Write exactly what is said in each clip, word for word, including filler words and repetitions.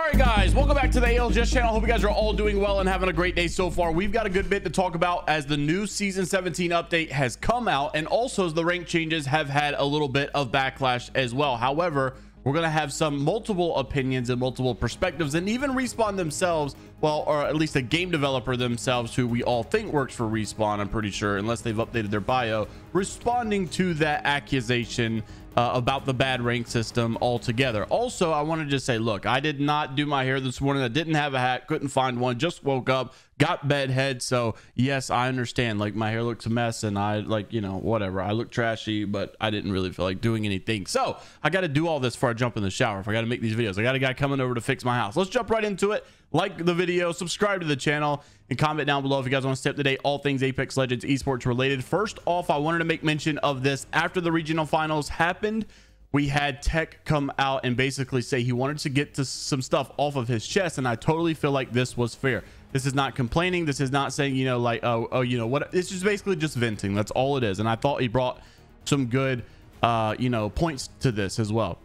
All right, guys, welcome back to the A L G S channel. Hope you guys are all doing well and having a great day so far. We've got a good bit to talk about as the new Season seventeen update has come out, and also as the rank changes have had a little bit of backlash as well. However, we're going to have some multiple opinions and multiple perspectives, and even Respawn themselves, well, or at least a game developer themselves who we all think works for Respawn, I'm pretty sure, unless they've updated their bio, responding to that accusation Uh, about the bad rank system altogether. Also, I want to just say, look, I did not do my hair this morning. I didn't have a hat, couldn't find one, just woke up, got bedhead. So yes, I understand, like, my hair looks a mess and I, like, you know, whatever, I look trashy, but I didn't really feel like doing anything. So I got to do all this before I jump in the shower. If I got to make these videos, I got a guy coming over to fix my house. Let's jump right into it. Like the video, subscribe to the channel, and comment down below if you guys want to stay up to date all things Apex Legends esports related. First off, I wanted to make mention of this. After the regional finals happened, we had Tech come out and basically say he wanted to get to some stuff off of his chest, and I totally feel like this was fair. This is not complaining. This is not saying, you know, like, oh, oh, you know what, it's just basically just venting. That's all it is. And I thought he brought some good uh you know points to this as well.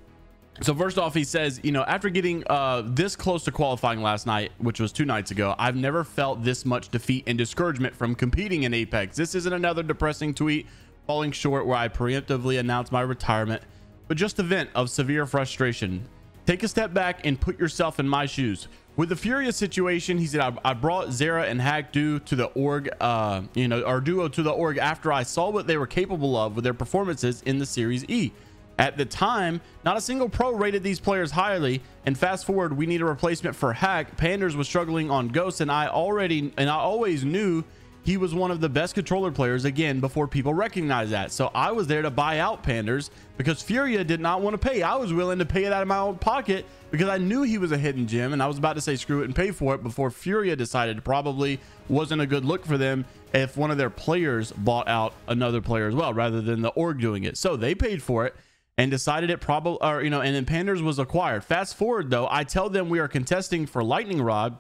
So first off, he says, you know, after getting uh, this close to qualifying last night, which was two nights ago, I've never felt this much defeat and discouragement from competing in Apex. This isn't another depressing tweet falling short where I preemptively announced my retirement, but just a vent of severe frustration. Take a step back and put yourself in my shoes. With the Furia situation, he said, I, I brought Zara and Hakdu to the org, uh, you know, our duo to the org after I saw what they were capable of with their performances in the Series E. At the time, not a single pro rated these players highly, and fast forward, we need a replacement for Hack. Panders was struggling on Ghosts, and I already and I always knew he was one of the best controller players again before people recognize that. So I was there to buy out Panders because Furia did not want to pay. I was willing to pay it out of my own pocket because I knew he was a hidden gem, and I was about to say screw it and pay for it before Furia decided probably wasn't a good look for them if one of their players bought out another player as well, rather than the org doing it. So they paid for it and decided it probably, or, you know, and then Panders was acquired. Fast forward though, I tell them we are contesting for Lightning Rod,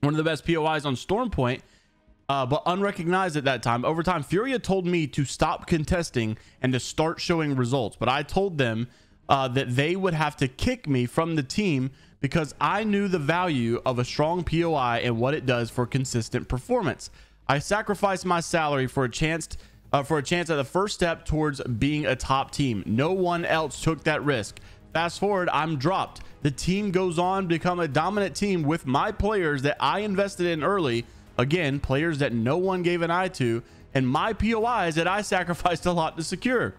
one of the best P O Is on Stormpoint, uh, but unrecognized at that time. Over time, Furia told me to stop contesting and to start showing results, but I told them uh, that they would have to kick me from the team because I knew the value of a strong P O I and what it does for consistent performance. I sacrificed my salary for a chance to Uh, for a chance at the first step towards being a top team. No one else took that risk. Fast forward, I'm dropped. The team goes on to become a dominant team with my players that I invested in early. Again, players that no one gave an eye to, and my P O Is that I sacrificed a lot to secure.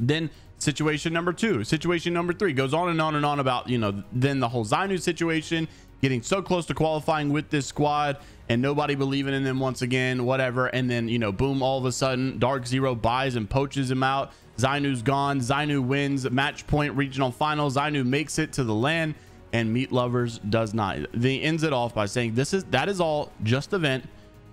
Then situation number two, situation number three goes on and on and on about, you know, then the whole Zainu situation, getting so close to qualifying with this squad and nobody believing in them once again, whatever. And then, you know, boom, all of a sudden Dark Zero buys and poaches him out. Zainu's gone. Zainu wins match point regional final. Zainu makes it to the LAN, and Meat Lovers does not. They ends it off by saying, this is, that is all just event,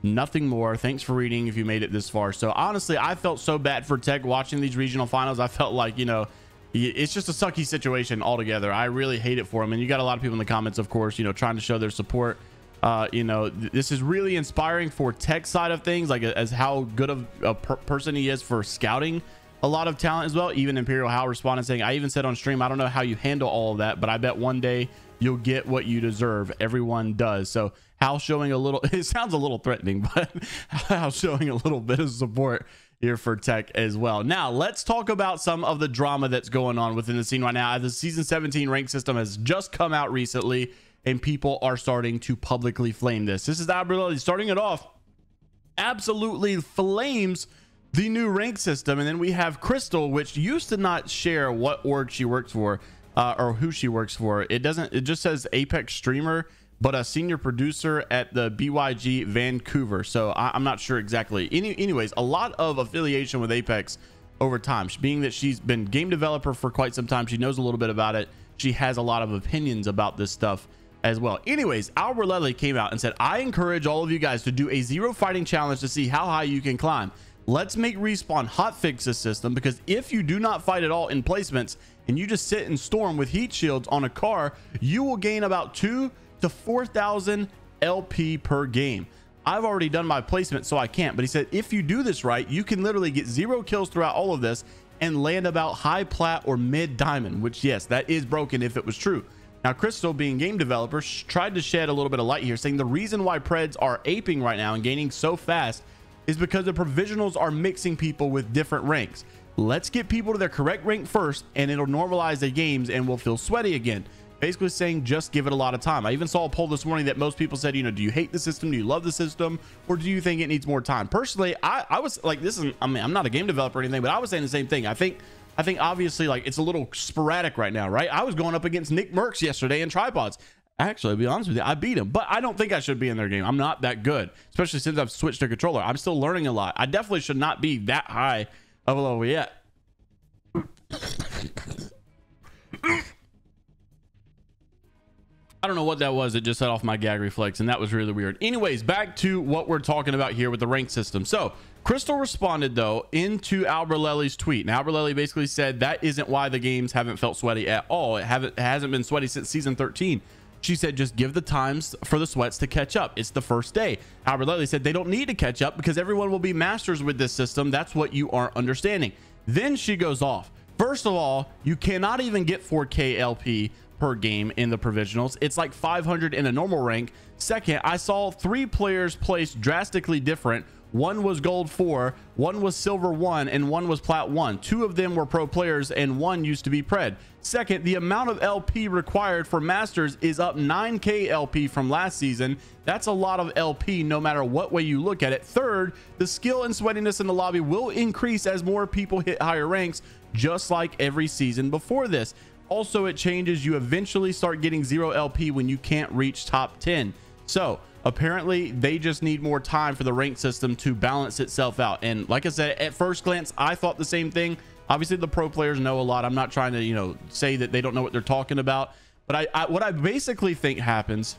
nothing more. Thanks for reading if you made it this far. So honestly, I felt so bad for Tech watching these regional finals. I felt like, you know, it's just a sucky situation altogether. I really hate it for him. And you got a lot of people in the comments, of course, you know, trying to show their support. Uh, you know, th this is really inspiring for Tech side of things, like a, as how good of a per person he is for scouting a lot of talent as well. Even Imperial H A L responded saying, I even said on stream, I don't know how you handle all of that, but I bet one day you'll get what you deserve. Everyone does. So H A L showing a little, it sounds a little threatening, but H A L showing a little bit of support here for Tech as well. Now let's talk about some of the drama that's going on within the scene right now. The season seventeen rank system has just come out recently, and people are starting to publicly flame this. This is Albralelie starting it off, absolutely flames the new rank system. And then we have Crystal, which used to not share what org she works for uh, or who she works for. It doesn't, it just says Apex streamer, but a senior producer at the B Y G Vancouver. So I, I'm not sure exactly. Any, anyways, a lot of affiliation with Apex over time, being that she's been game developer for quite some time. She knows a little bit about it. She has a lot of opinions about this stuff as well. Anyways, Albralelie came out and said, I encourage all of you guys to do a zero fighting challenge to see how high you can climb. Let's make Respawn hotfix this system, because if you do not fight at all in placements and you just sit and storm with heat shields on a car, you will gain about two to four thousand L P per game. I've already done my placement, so I can't, but he said, if you do this right, you can literally get zero kills throughout all of this and land about high plat or mid diamond, which yes, that is broken if it was true. Now, Crystal, being game developer, tried to shed a little bit of light here, saying the reason why Preds are aping right now and gaining so fast is because the provisionals are mixing people with different ranks. Let's get people to their correct rank first, and it'll normalize their games and we'll feel sweaty again. Basically saying just give it a lot of time. I even saw a poll this morning that most people said, you know, do you hate the system? Do you love the system? Or do you think it needs more time? Personally, I, I was like, this is, I mean, I'm not a game developer or anything, but I was saying the same thing. I think, I think obviously like it's a little sporadic right now, right? I was going up against Nick Merckx yesterday in Tripods. Actually, I'll be honest with you, I beat him, but I don't think I should be in their game. I'm not that good, especially since I've switched to controller. I'm still learning a lot. I definitely should not be that high of a level yet. I don't know what that was. It just set off my gag reflex, and that was really weird. Anyways, back to what we're talking about here with the rank system. So Crystal responded, though, into Albralelie's tweet. Now, Albralelie basically said that isn't why the games haven't felt sweaty at all. It, haven't, it hasn't been sweaty since season thirteen. She said, just give the times for the sweats to catch up. It's the first day. Albralelie said they don't need to catch up because everyone will be masters with this system. That's what you aren't understanding. Then she goes off. First of all, you cannot even get four K L P per game in the provisionals. It's like five hundred in a normal rank. Second, I saw three players placed drastically different. One was gold four, one was silver one, and one was plat one. Two of them were pro players and one used to be pred. Second, the amount of L P required for masters is up nine K L P from last season. That's a lot of L P no matter what way you look at it. Third, the skill and sweatiness in the lobby will increase as more people hit higher ranks, just like every season before this. Also, it changes. You eventually start getting zero L P when you can't reach top ten. So apparently they just need more time for the rank system to balance itself out. And like I said, at first glance, I thought the same thing. Obviously the pro players know a lot. I'm not trying to, you know, say that they don't know what they're talking about, but I, I what I basically think happens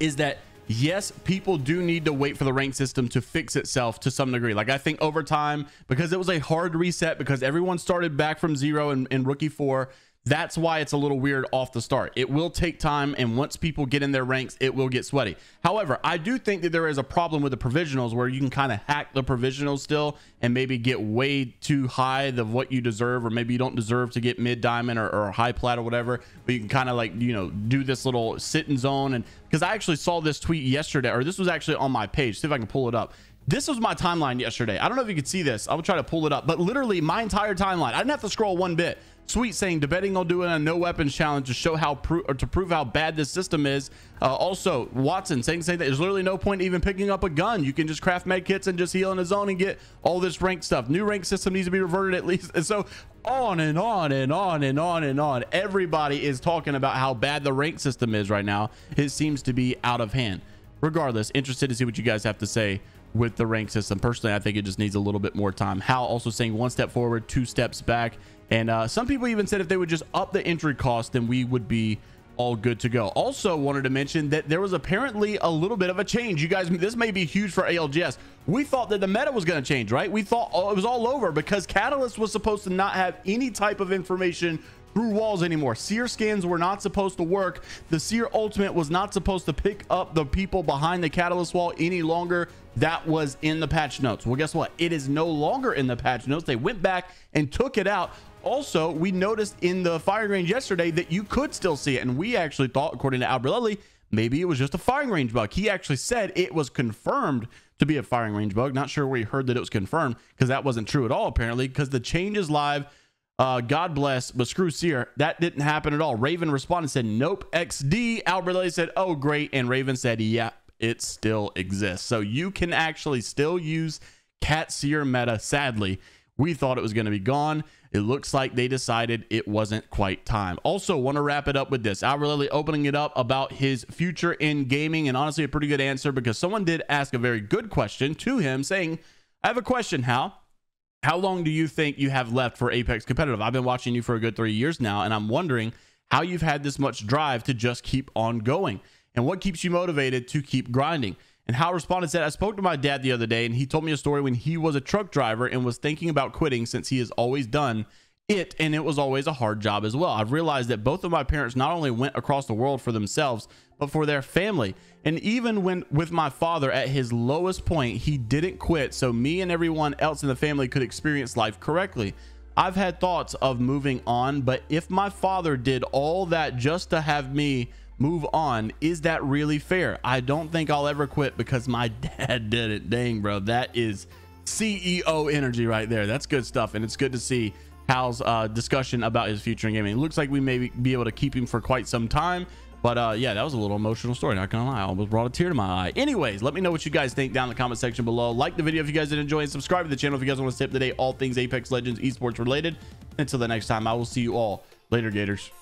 is that yes, people do need to wait for the rank system to fix itself to some degree. Like I think over time, because it was a hard reset, because everyone started back from zero in, in rookie four, that's why it's a little weird off the start. It will take time, and once people get in their ranks, it will get sweaty. However, I do think that there is a problem with the provisionals where you can kind of hack the provisionals still and maybe get way too high of what you deserve, or maybe you don't deserve to get mid diamond or, or high plat or whatever, but you can kind of like, you know, do this little sit and zone. And because I actually saw this tweet yesterday, or this was actually on my page. See if I can pull it up. This was my timeline yesterday. I don't know if you could see this. I will try to pull it up, but literally my entire timeline, I didn't have to scroll one bit. Sweet saying debating on doing a no weapons challenge to show how pro or to prove how bad this system is. Uh, also, Watson saying saying that there's literally no point even picking up a gun. You can just craft med kits and just heal in a zone and get all this rank stuff. New rank system needs to be reverted at least. And so on and on and on and on and on. Everybody is talking about how bad the rank system is right now. It seems to be out of hand. Regardless, interested to see what you guys have to say with the rank system. Personally, I think it just needs a little bit more time. Hal also saying one step forward, two steps back. And uh, some people even said if they would just up the entry cost, then we would be all good to go. Also wanted to mention that there was apparently a little bit of a change. You guys, this may be huge for A L G S. We thought that the meta was going to change, right? We thought it was all over because Catalyst was supposed to not have any type of information through walls anymore. Seer scans were not supposed to work. The Seer ultimate was not supposed to pick up the people behind the Catalyst wall any longer. That was in the patch notes. Well, guess what? It is no longer in the patch notes. They went back and took it out. Also, we noticed in the firing range yesterday that you could still see it, and we actually thought, according to Albralelie, maybe it was just a firing range bug. He actually said it was confirmed to be a firing range bug. Not sure where he heard that it was confirmed, because that wasn't true at all apparently, because the change is live. Uh, God bless, but screw Seer. That didn't happen at all. Raven responded and said, nope, X D. Albralelie said, oh, great. And Raven said, yeah, it still exists. So you can actually still use Cat Seer meta. Sadly, we thought it was going to be gone. It looks like they decided it wasn't quite time. Also want to wrap it up with this. Albralelie opening it up about his future in gaming, and honestly a pretty good answer, because someone did ask a very good question to him saying, I have a question, Hal. How long do you think you have left for Apex competitive? I've been watching you for a good three years now, and I'm wondering how you've had this much drive to just keep on going and what keeps you motivated to keep grinding. And Hal responded, said, I spoke to my dad the other day and he told me a story when he was a truck driver and was thinking about quitting since he has always done it, and it was always a hard job as well. I've realized that both of my parents not only went across the world for themselves, but for their family. And even when with my father at his lowest point, he didn't quit so me and everyone else in the family could experience life correctly. I've had thoughts of moving on, but if my father did all that just to have me move on, is that really fair? I don't think I'll ever quit because my dad did it. Dang, bro, that is C E O energy right there. That's good stuff, and it's good to see Hal's uh, discussion about his future in gaming. It looks like we may be able to keep him for quite some time, but uh, yeah, that was a little emotional story, not gonna lie. I almost brought a tear to my eye. Anyways, let me know what you guys think down in the comment section below. Like the video if you guys did enjoy, and subscribe to the channel if you guys want to stay up to date all things Apex Legends esports related. Until the next time, I will see you all later, Gators.